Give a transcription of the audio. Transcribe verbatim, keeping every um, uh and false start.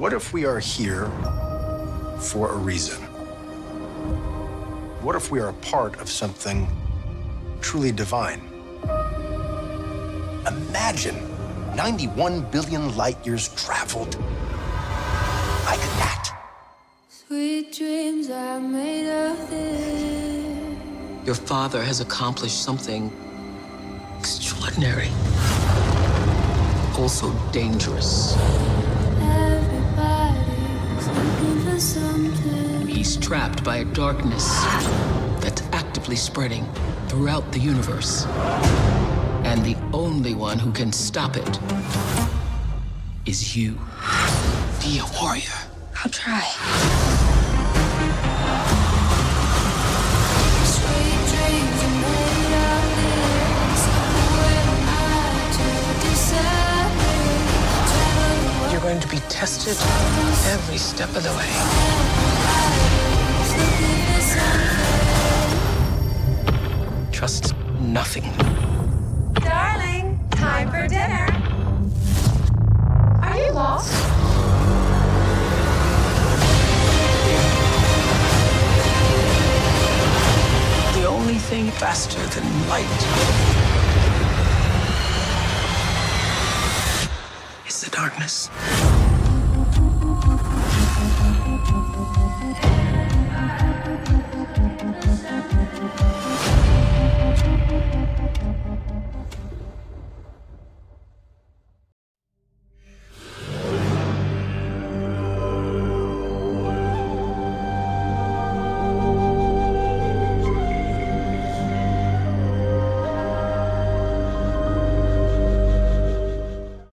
What if we are here for a reason? What if we are a part of something truly divine? Imagine ninety-one billion light years traveled like that. Sweet dreams are made of this. Your father has accomplished something extraordinary, also dangerous. Everybody's looking for something. He's trapped by a darkness that's actively spreading throughout the universe. And the only one who can stop it is you. Be a warrior. I'll try. Sweet dreams are made of this. When I do decide, you're going to be tested every step of the way. Trust nothing. Time for dinner. Are you lost? The only thing faster than light is the darkness.